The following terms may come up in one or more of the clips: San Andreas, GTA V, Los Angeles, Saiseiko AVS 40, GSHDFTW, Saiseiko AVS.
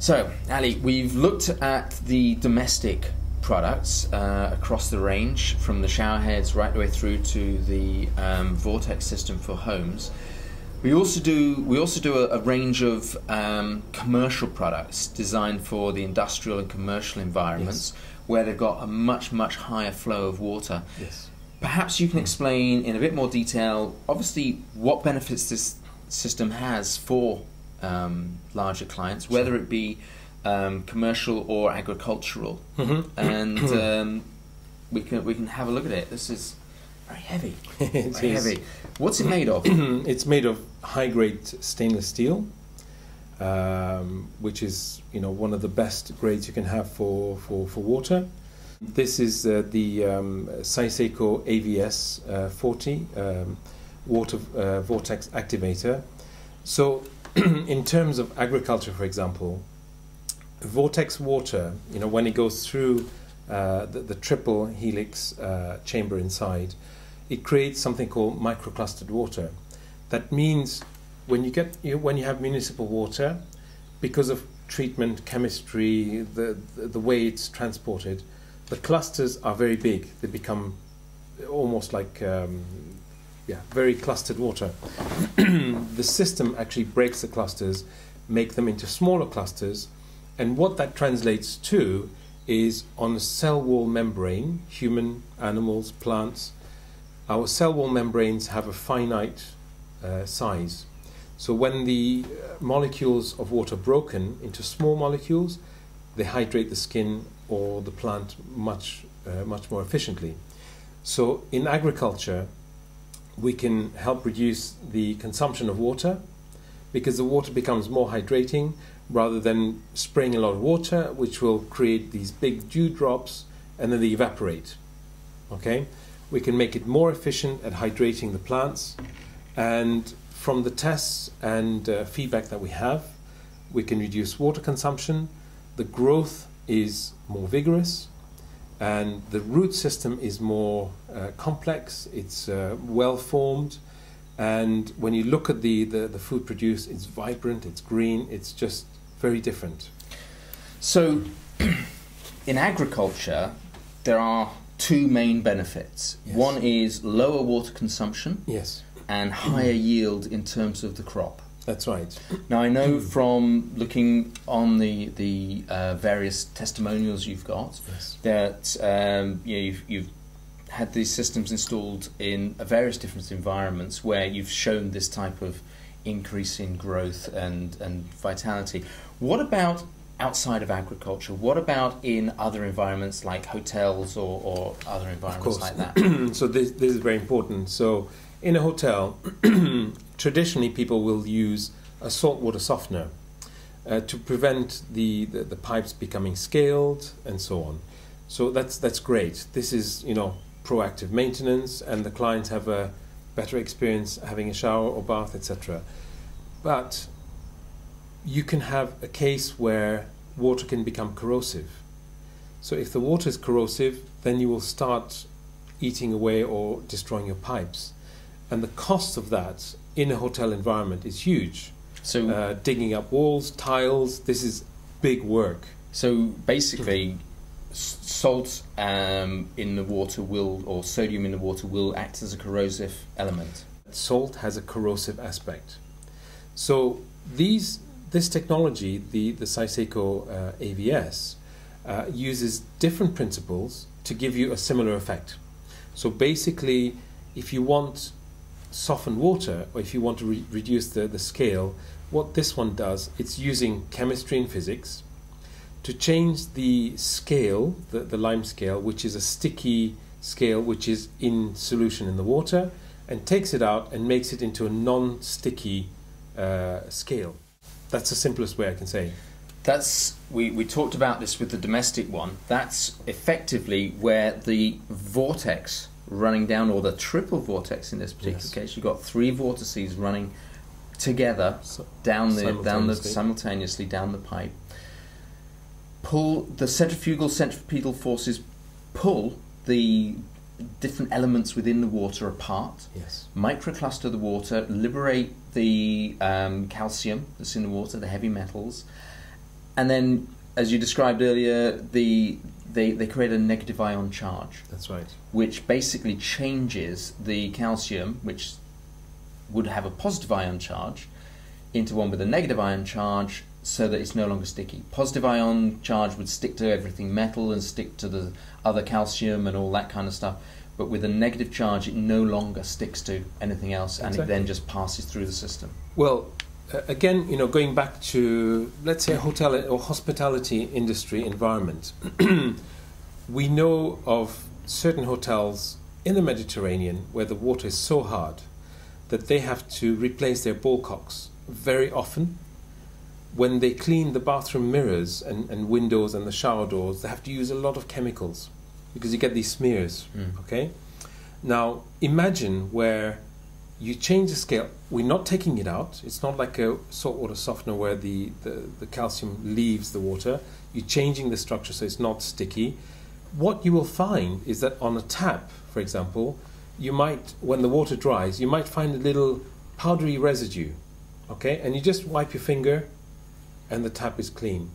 So, Ali, we've looked at the domestic products across the range, from the showerheads right the way through to the Vortex system for homes. We also do a range of commercial products designed for the industrial and commercial environments, yes, where they've got a much higher flow of water. Yes. Perhaps you can explain in a bit more detail, obviously, what benefits this system has for larger clients, whether it be commercial or agricultural, and we can have a look at it. This is very heavy. Very heavy. What's it made of? It's made of high-grade stainless steel, which is, you know, one of the best grades you can have for water. This is the Saiseiko AVS 40 water vortex activator. So, in terms of agriculture, for example, vortex water, you know, when it goes through the triple helix chamber inside, it creates something called microclustered water. That means when you have municipal water, because of treatment, chemistry, the way it's transported, the clusters are very big. They become almost like very clustered water. The system actually breaks the clusters, make them into smaller clusters, and what that translates to is on the cell wall membrane, human, animals, plants, our cell wall membranes have a finite size. So when the molecules of water are broken into small molecules, they hydrate the skin or the plant much more efficiently. So in agriculture, we can help reduce the consumption of water because the water becomes more hydrating rather than spraying a lot of water, which will create these big dewdrops and then they evaporate. Okay? We can make it more efficient at hydrating the plants, and from the tests and feedback that we have, we can reduce water consumption. The growth is more vigorous, and the root system is more complex, it's well formed, and when you look at the food produced, it's vibrant, it's green, it's just very different. So in agriculture there are two main benefits. Yes. One is lower water consumption, yes, and higher yield in terms of the crop. That's right. Now, I know from looking on the various testimonials you've got, yes, that you've had these systems installed in various different environments where you've shown this type of increase in growth and vitality. What about outside of agriculture? What about in other environments like hotels or other environments like that? So this is very important. So in a hotel, traditionally, people will use a saltwater softener to prevent the pipes becoming scaled and so on. So that's great. This is, you know, proactive maintenance, and the clients have a better experience having a shower or bath, etc. But you can have a case where water can become corrosive. So if the water is corrosive, then you will start eating away or destroying your pipes. And the cost of that in a hotel environment is huge. So digging up walls, tiles, this is big work. So basically salt in the water will, or sodium in the water will act as a corrosive element. Salt has a corrosive aspect. So this technology, the Saiseiko AVS, uses different principles to give you a similar effect. So basically, if you want soften water, or if you want to reduce the scale, what this one does, it's using chemistry and physics to change the scale, the lime scale, which is a sticky scale which is in solution in the water, and takes it out and makes it into a non-sticky scale. That's the simplest way I can say. That's, we talked about this with the domestic one. That's effectively where the vortex running down, or the triple vortex in this particular, yes, case. You've got three vortices running together, so simultaneously down the pipe. The centrifugal forces pull the different elements within the water apart, yes, microcluster the water, liberate the calcium that's in the water, the heavy metals, And then, as you described earlier, they create a negative ion charge. That's right. Which basically changes the calcium, which would have a positive ion charge, into one with a negative ion charge, so that it's no longer sticky. Positive ion charge would stick to everything metal and stick to the other calcium and all that kind of stuff. But with a negative charge, it no longer sticks to anything else, and exactly. It then just passes through the system. Well, again, you know, going back to, let's say, hotel or hospitality industry environment, we know of certain hotels in the Mediterranean where the water is so hard that they have to replace their ball cocks very often. When they clean the bathroom mirrors and windows and the shower doors, they have to use a lot of chemicals because you get these smears. Mm. Okay, now imagine where you change the scale. We're not taking it out. It's not like a saltwater softener where the calcium leaves the water. You're changing the structure so it's not sticky. What you will find is that on a tap, for example, you might, when the water dries, you might find a little powdery residue. Okay, and you just wipe your finger and the tap is clean.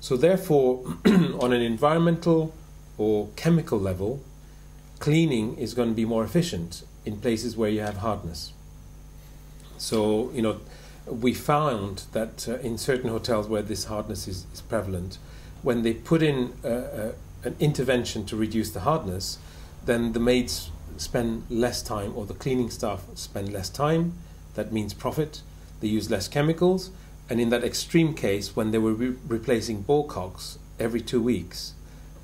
So therefore, on an environmental or chemical level, cleaning is going to be more efficient in places where you have hardness. So, you know, we found that in certain hotels where this hardness is prevalent, when they put in an intervention to reduce the hardness, then the maids spend less time, or the cleaning staff spend less time. That means profit. They use less chemicals. And in that extreme case, when they were replacing ball cocks every 2 weeks,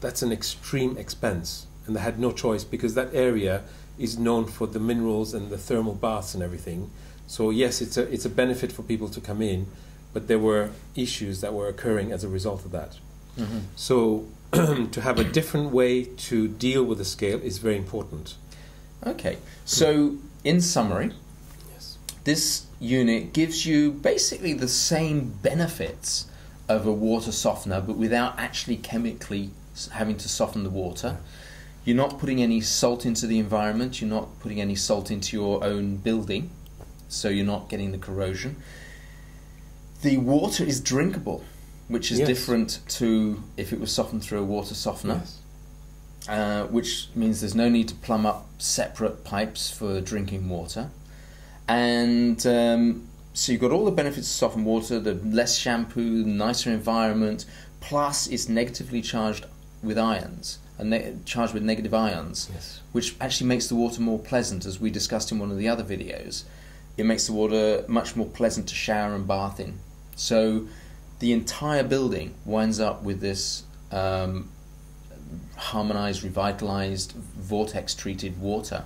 that's an extreme expense. And they had no choice because that area is known for the minerals and the thermal baths and everything. So yes, it's a benefit for people to come in, but there were issues that were occurring as a result of that. Mm-hmm. So to have a different way to deal with the scale is very important. Okay, so in summary, yes, this unit gives you basically the same benefits of a water softener, but without actually chemically having to soften the water. You're not putting any salt into the environment, you're not putting any salt into your own building, so you're not getting the corrosion. The water is drinkable, which is yes, different to if it was softened through a water softener. Yes. Which means there's no need to plumb up separate pipes for drinking water. And so you've got all the benefits of softened water, the less shampoo, the nicer environment, plus it's negatively charged with ions, charged with negative ions, yes, which actually makes the water more pleasant, as we discussed in one of the other videos. It makes the water much more pleasant to shower and bath in. So the entire building winds up with this harmonized, revitalized, vortex-treated water.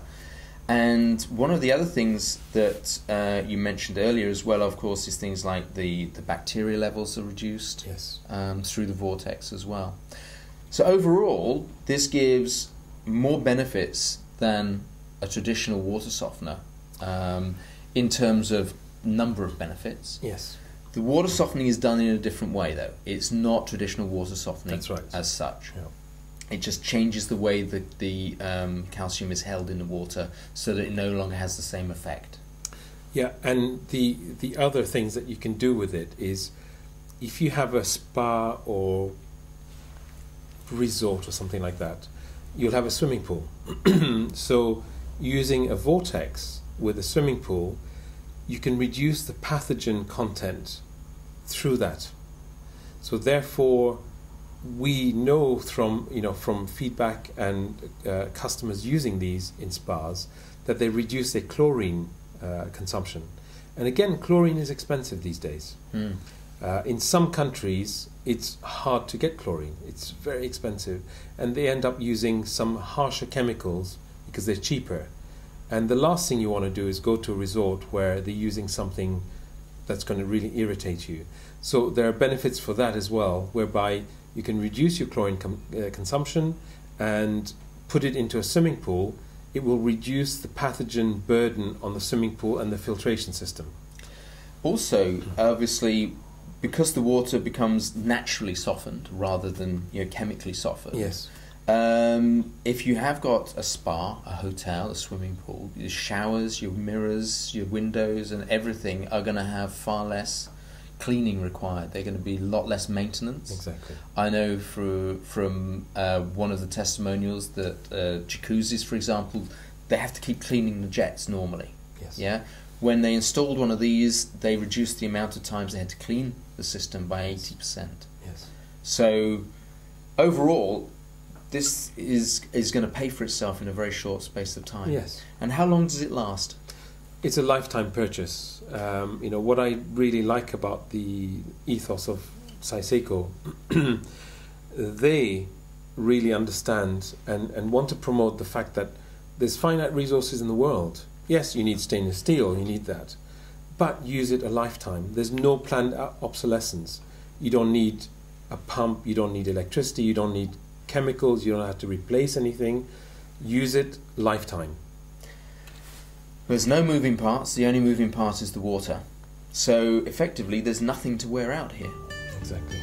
And one of the other things that you mentioned earlier as well, of course, is things like the bacteria levels are reduced, yes, through the vortex as well. So overall, this gives more benefits than a traditional water softener in terms of number of benefits. Yes. The water softening is done in a different way, though. It's not traditional water softening. That's right. As such. Yeah. It just changes the way that the calcium is held in the water so that it no longer has the same effect. Yeah, and the other things that you can do with it is, if you have a spa or resort or something like that, you'll have a swimming pool. So using a vortex with a swimming pool, you can reduce the pathogen content through that. So therefore, we know from, you know, from feedback and customers using these in spas that they reduce their chlorine consumption. And again, chlorine is expensive these days. Mm. In some countries, it's hard to get chlorine. It's very expensive. And they end up using some harsher chemicals because they're cheaper. And the last thing you want to do is go to a resort where they're using something that's going to really irritate you. So there are benefits for that as well, whereby you can reduce your chlorine consumption and put it into a swimming pool. It will reduce the pathogen burden on the swimming pool and the filtration system. Also, obviously, because the water becomes naturally softened rather than, you know, chemically softened. Yes. If you have got a spa, a hotel, a swimming pool, your showers, your mirrors, your windows, and everything are going to have far less cleaning required. They're going to be a lot less maintenance. Exactly. I know from one of the testimonials that jacuzzis, for example, they have to keep cleaning the jets normally. Yes. Yeah. When they installed one of these, they reduced the amount of times they had to clean the system by 80%. Yes. So overall, this is going to pay for itself in a very short space of time. Yes. And how long does it last? It's a lifetime purchase. You know, what I really like about the ethos of Saiseiko, they really understand and want to promote the fact that there's finite resources in the world. Yes, you need stainless steel, you need that, but use it a lifetime. There's no planned obsolescence. You don't need a pump, you don't need electricity, you don't need chemicals, you don't have to replace anything. Use it lifetime. There's no moving parts. The only moving part is the water. So effectively, there's nothing to wear out here. Exactly.